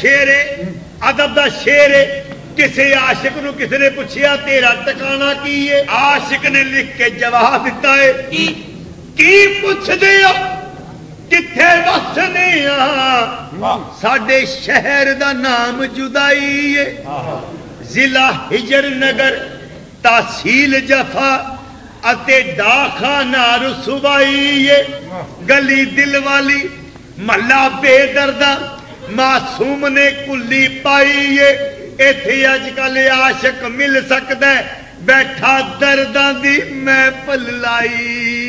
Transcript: शेर है, अदब दा शेर है। किसी आशिक नू किसी ने पूछिया तेरा ठिकाना की है। आशिक ने लिख के जवाब दिता है की पूछदे हो किथे वसने आ, साडे शहर दा नाम जुदाई है। जिला हिजर नगर तहसील जफा अते दाखाना रुसवाई है। गली दिल वाली महला बेदर्दा मासूम ने कुली पाई है। इथे अजकल आशिक मिल सकता है बैठा दर्दां दी मैं पल्लाई।